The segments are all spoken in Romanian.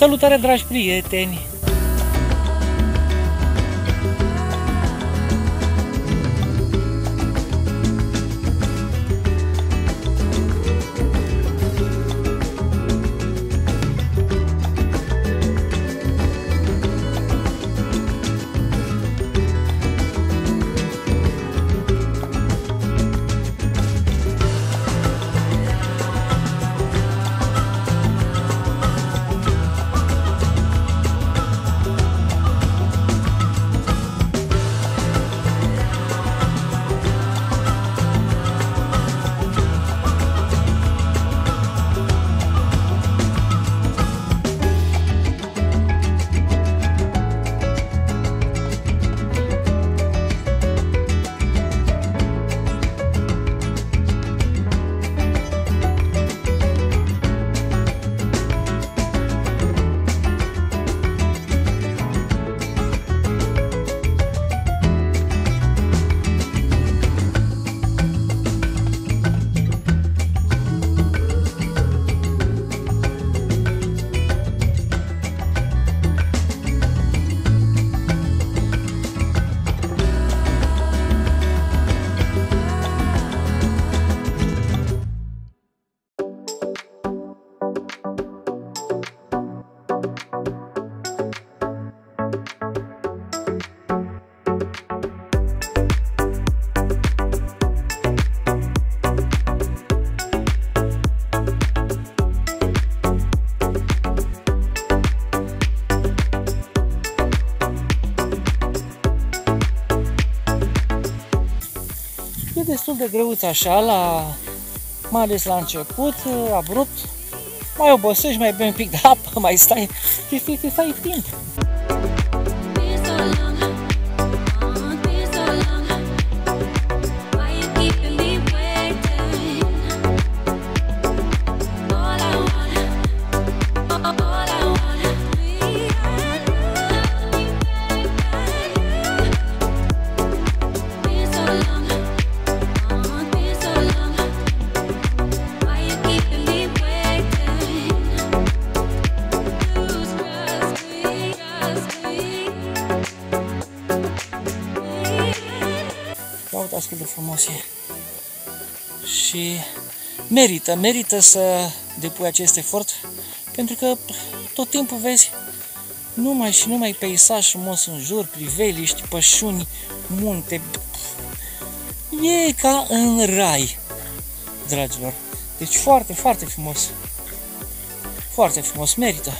Salutare, dragi prieteni! E destul de greuț așa, mai ales la început, abrupt, mai obosești, mai bei un pic de apă, mai stai și fii timp. Uitați cât de frumos e. Și merită să depui acest efort, pentru că tot timpul vezi numai și numai peisaj frumos în jur, priveliști, pășuni, munte. E ca în rai, dragilor. Deci foarte, foarte frumos. Foarte frumos, merită.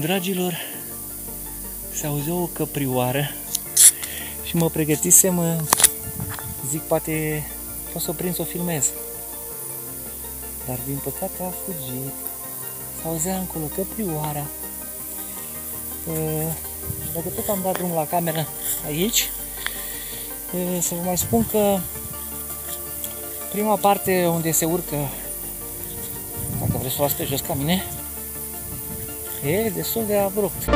Dragilor, se auzea o căprioară și mă pregătisem, zic, poate pot să o prind să o filmez, dar din păcate a fugit. Se auzea încolo căprioara, Dacă tot am dat drumul la cameră aici, să vă mai spun că prima parte unde se urcă, dacă vreți să o luați pe jos ca mine, e destul de abrupt.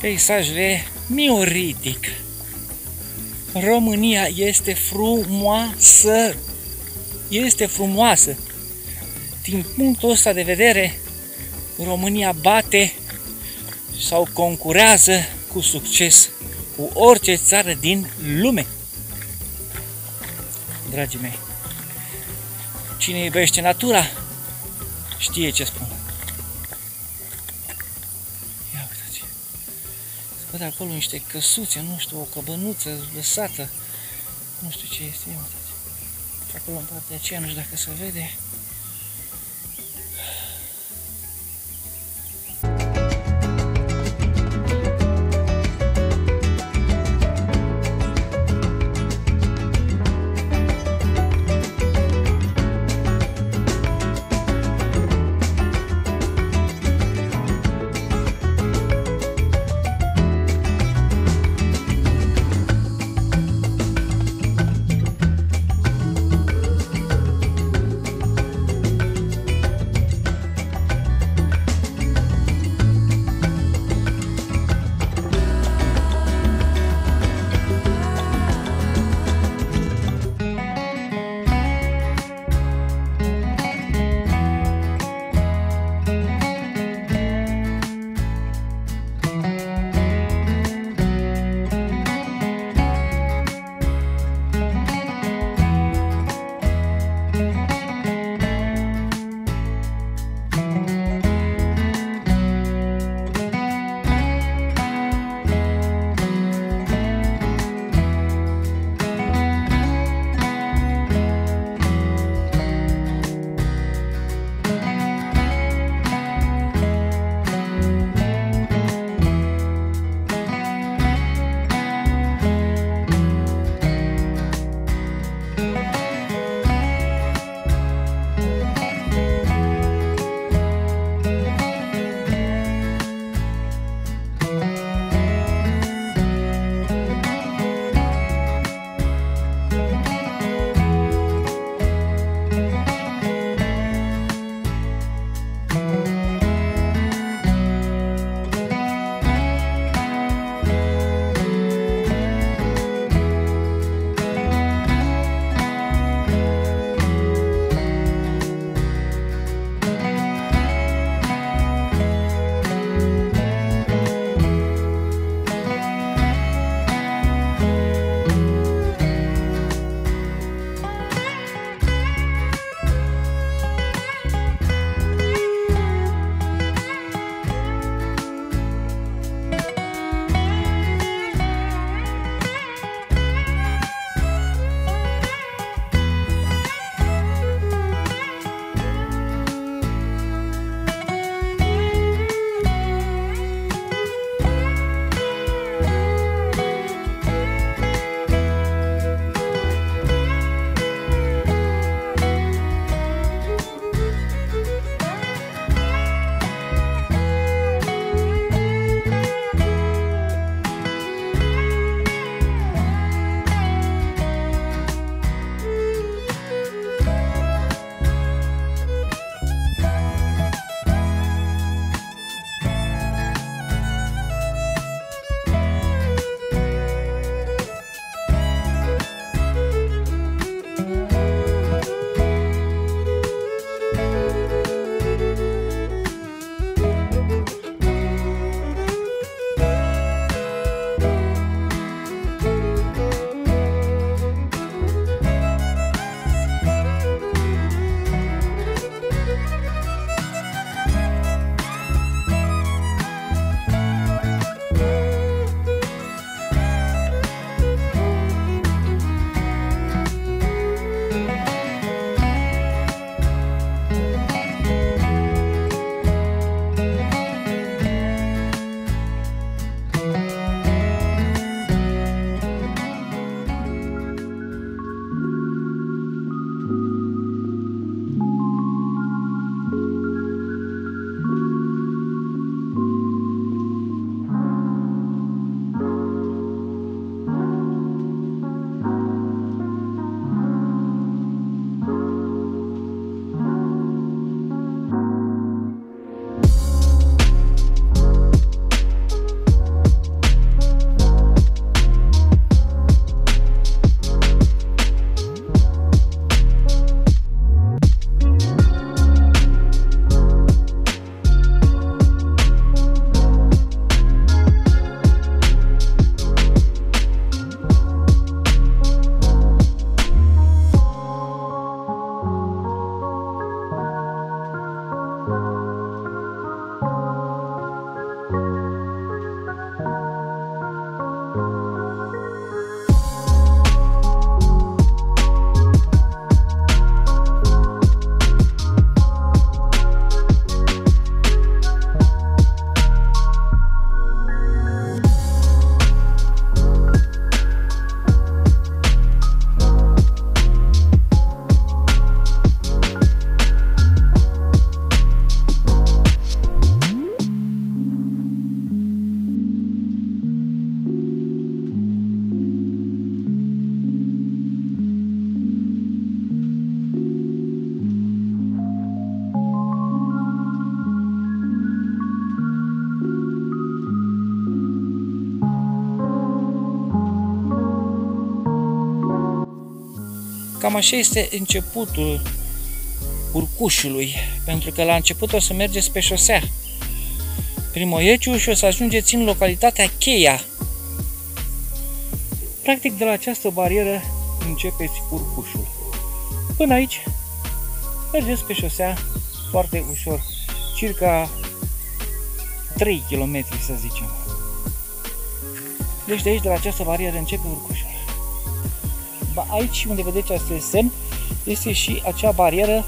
Peisajele mioritic. România este frumoasă. Este frumoasă. Din punctul ăsta de vedere, România bate sau concurează cu succes cu orice țară din lume. Dragii mei, cine iubește natura știe ce spun. Văd acolo niște căsuțe, nu știu, o căbănuță lăsată, nu știu ce este, acolo în partea aceea, nu știu dacă se vede. Cam așa este începutul urcușului, pentru că la început o să mergeți pe șosea Primoieciu și o să ajungeți în localitatea Cheia. Practic de la această barieră începeți urcușul. Până aici mergeți pe șosea foarte ușor, circa 3 km să zicem. Deci de aici, de la această barieră, începe urcușul. Aici unde vedeți acest semn este și acea barieră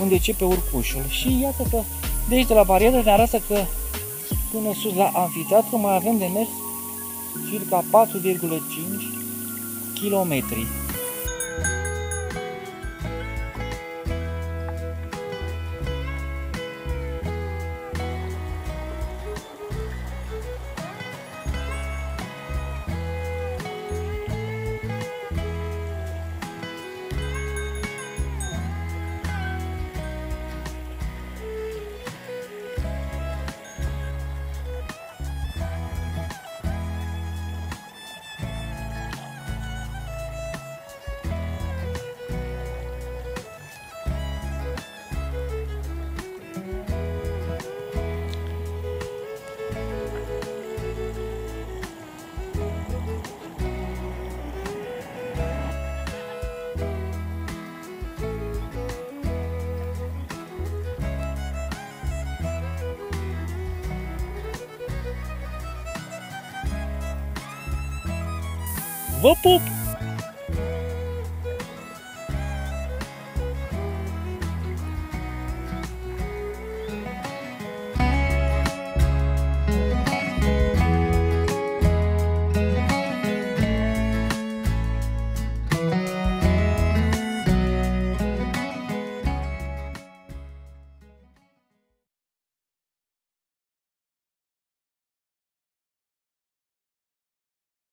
unde începe urcușul. Și iată că de aici, de la barieră, ne arată că până sus la amfiteatru mai avem de mers circa 4,5 km. Vă pup!